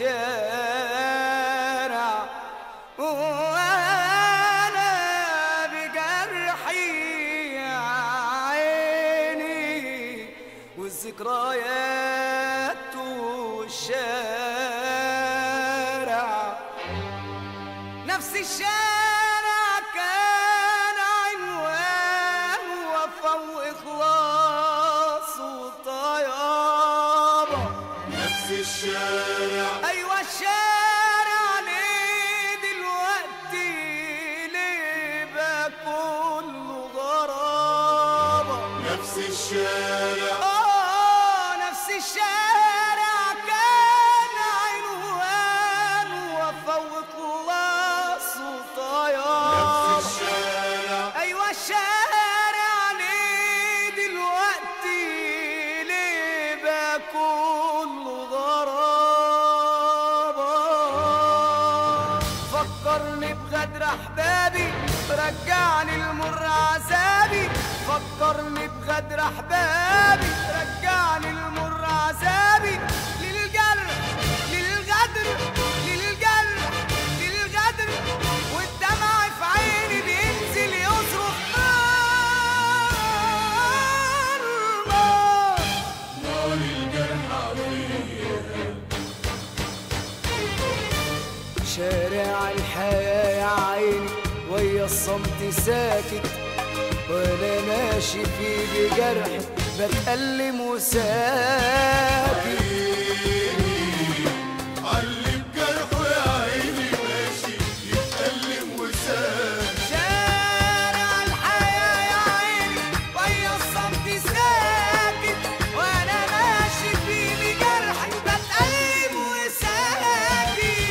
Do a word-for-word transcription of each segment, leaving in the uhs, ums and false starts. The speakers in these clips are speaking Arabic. الشارع وانا بجرحي عيني والذكريات والشارع نفس الشارع كان عنوان وفا واخلاص وطيابه نفس الشارع ايوه الشارع ليه دلوقتي ليه بقى كله غرابه نفس الشارع اه نفس الشارع كان عنوان وفا وخلاص وطيابه نفس الشارع ايوه الشارع ليه دلوقتي ليه بقى كله غرابه فكرني بغدر احبابي رجعني لمر عذابي فكرني بغدر احبابي رجعني لمر عذابي للجرح للغدر للجرح للغدر والدمع في عيني بينزل يصرخ نار نار نار الجرح عليا شارع الحياة يا عيني ويا الصمت ساكت وانا ماشي فيه بجرح بتألم وساكت عيني علم جرحه يا عيني ماشي يتألم وساكت شارع الحياة يا عيني ويا الصمت ساكت وانا ماشي فيه بجرح بتألم وساكت عيني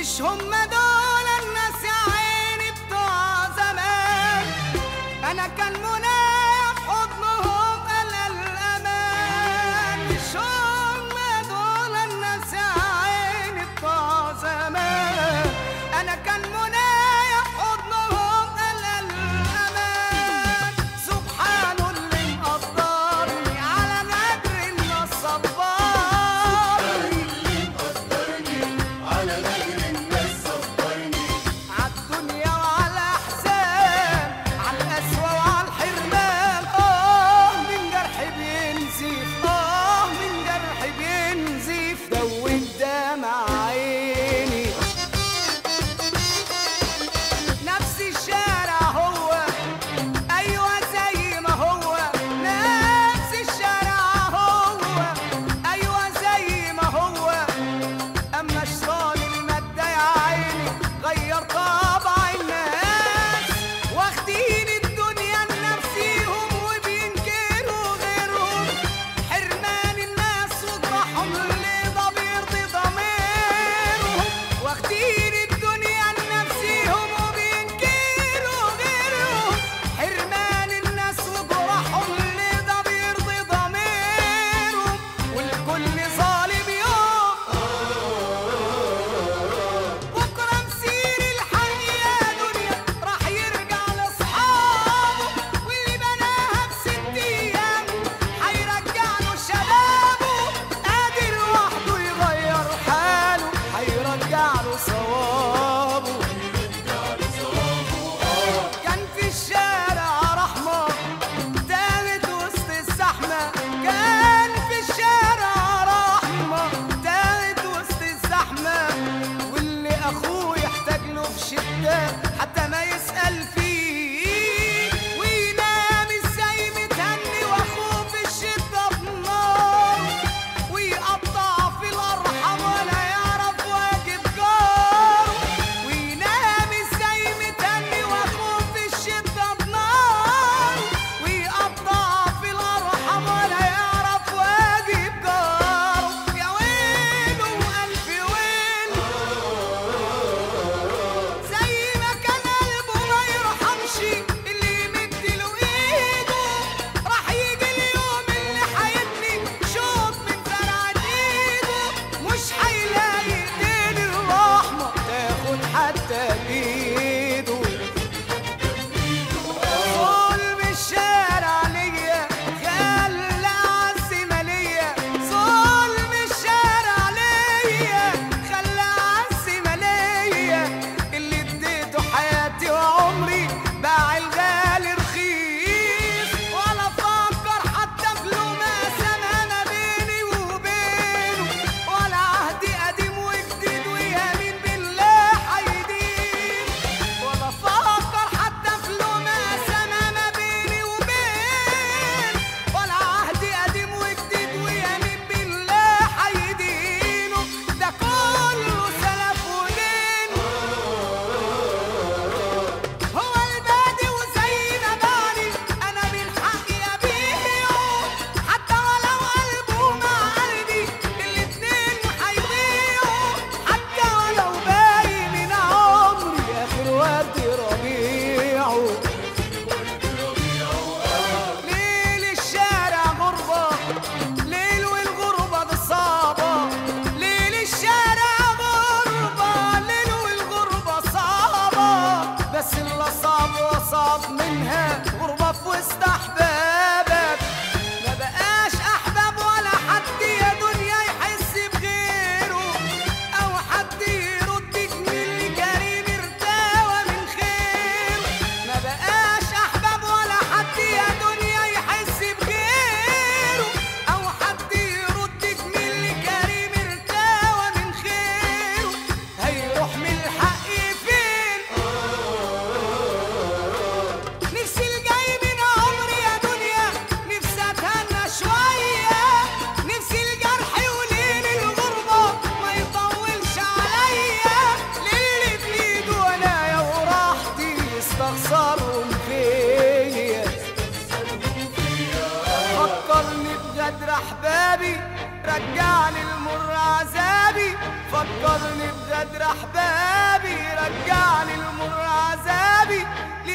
مش هما دول الناس يا عيني بتوع زمان انا كان منايا في حضنهم الا الامان مش هما دول الناس يا عيني بتوع زمان انا كان منايا في حضنهم الا الامان سبحان اللي مقدرني على قدر الناس صبار اللي مقدرني على قدر Yeah. بابي، رجعني المر عذابي، فكرني بغدر احبابي، رجعني المر عذابي.